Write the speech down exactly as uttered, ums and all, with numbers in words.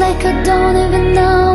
like I don't even know.